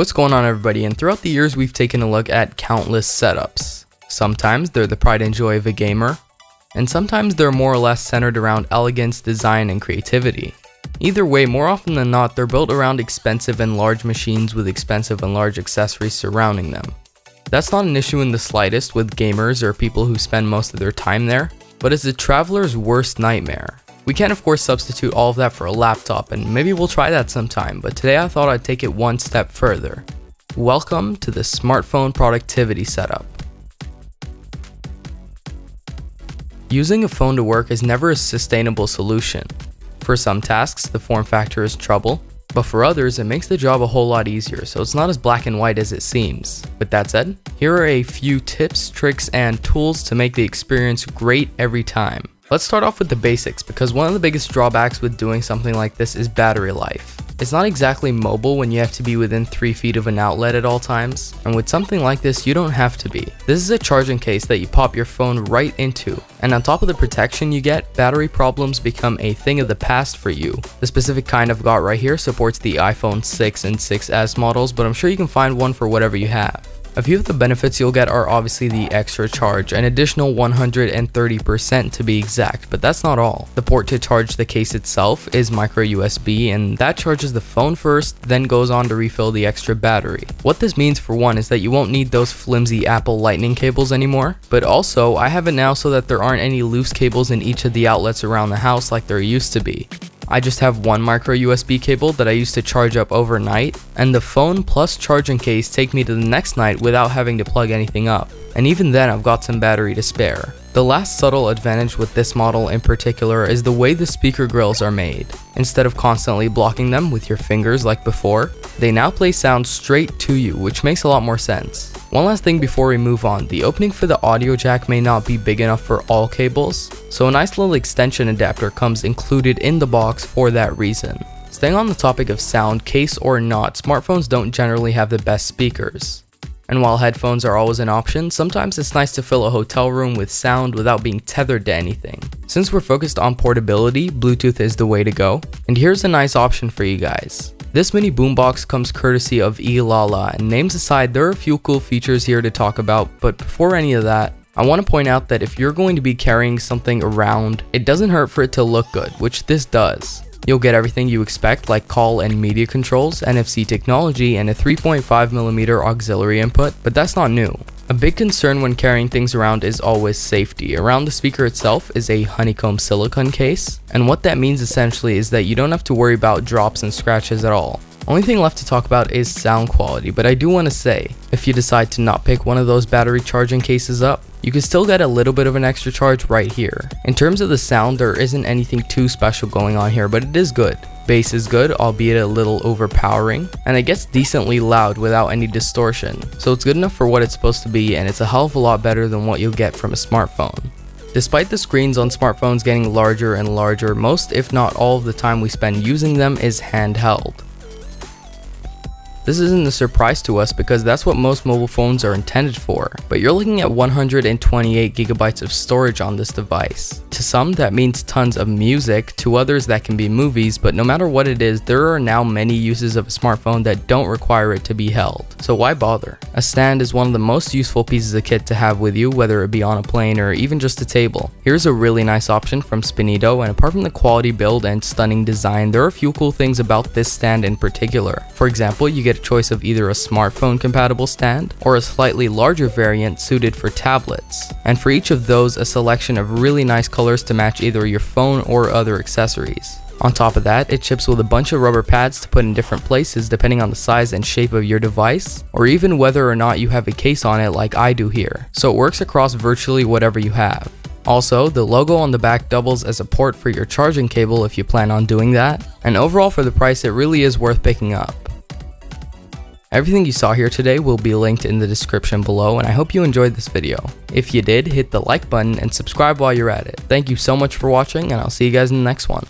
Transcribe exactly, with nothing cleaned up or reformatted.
What's going on, everybody? And throughout the years, we've taken a look at countless setups. Sometimes they're the pride and joy of a gamer, and sometimes they're more or less centered around elegance, design, and creativity. Either way, more often than not, they're built around expensive and large machines with expensive and large accessories surrounding them. That's not an issue in the slightest with gamers or people who spend most of their time there, but it's a traveler's worst nightmare. We can of course substitute all of that for a laptop, and maybe we'll try that sometime, but today I thought I'd take it one step further. Welcome to the smartphone productivity setup. Using a phone to work is never a sustainable solution. For some tasks, the form factor is trouble, but for others, it makes the job a whole lot easier, so it's not as black and white as it seems. With that said, here are a few tips, tricks, and tools to make the experience great every time. Let's start off with the basics, because one of the biggest drawbacks with doing something like this is battery life. It's not exactly mobile when you have to be within three feet of an outlet at all times, and with something like this, you don't have to be. This is a charging case that you pop your phone right into, and on top of the protection you get, battery problems become a thing of the past for you. The specific kind I've got right here supports the iPhone six and six S models, but I'm sure you can find one for whatever you have. A few of the benefits you'll get are obviously the extra charge, an additional one hundred thirty percent to be exact, but that's not all. The port to charge the case itself is micro U S B, and that charges the phone first, then goes on to refill the extra battery. What this means for one is that you won't need those flimsy Apple lightning cables anymore, but also I have it now so that there aren't any loose cables in each of the outlets around the house like there used to be. I just have one micro U S B cable that I used to charge up overnight, and the phone plus charging case take me to the next night without having to plug anything up. And even then, I've got some battery to spare. The last subtle advantage with this model in particular is the way the speaker grills are made. Instead of constantly blocking them with your fingers like before, they now play sound straight to you, which makes a lot more sense. One last thing before we move on, the opening for the audio jack may not be big enough for all cables, so a nice little extension adapter comes included in the box for that reason. Staying on the topic of sound, case or not, smartphones don't generally have the best speakers. And while headphones are always an option, sometimes it's nice to fill a hotel room with sound without being tethered to anything. Since we're focused on portability, Bluetooth is the way to go, and here's a nice option for you guys. This mini boombox comes courtesy of Elala, and names aside, there are a few cool features here to talk about, but before any of that, I want to point out that if you're going to be carrying something around, it doesn't hurt for it to look good, which this does. You'll get everything you expect, like call and media controls, N F C technology, and a three point five millimeter auxiliary input, but that's not new. A big concern when carrying things around is always safety. Around the speaker itself is a honeycomb silicone case, and what that means essentially is that you don't have to worry about drops and scratches at all. Only thing left to talk about is sound quality, but I do want to say, if you decide to not pick one of those battery charging cases up, you can still get a little bit of an extra charge right here. In terms of the sound, there isn't anything too special going on here, but it is good. Bass is good, albeit a little overpowering, and it gets decently loud without any distortion, so it's good enough for what it's supposed to be, and it's a hell of a lot better than what you'll get from a smartphone. Despite the screens on smartphones getting larger and larger, most if not all of the time we spend using them is handheld. This isn't a surprise to us because that's what most mobile phones are intended for, but you're looking at one hundred twenty-eight gigabytes of storage on this device. To some, that means tons of music, to others that can be movies, but no matter what it is, there are now many uses of a smartphone that don't require it to be held, so why bother? A stand is one of the most useful pieces of kit to have with you, whether it be on a plane or even just a table. Here's a really nice option from Spinido, and apart from the quality build and stunning design, there are a few cool things about this stand in particular. For example, you get a choice of either a smartphone compatible stand or a slightly larger variant suited for tablets, and for each of those a selection of really nice colors to match either your phone or other accessories. On top of that, it ships with a bunch of rubber pads to put in different places depending on the size and shape of your device, or even whether or not you have a case on it like I do here, so it works across virtually whatever you have. Also, the logo on the back doubles as a port for your charging cable if you plan on doing that, and overall for the price it really is worth picking up. Everything you saw here today will be linked in the description below, and I hope you enjoyed this video. If you did, hit the like button and subscribe while you're at it. Thank you so much for watching, and I'll see you guys in the next one.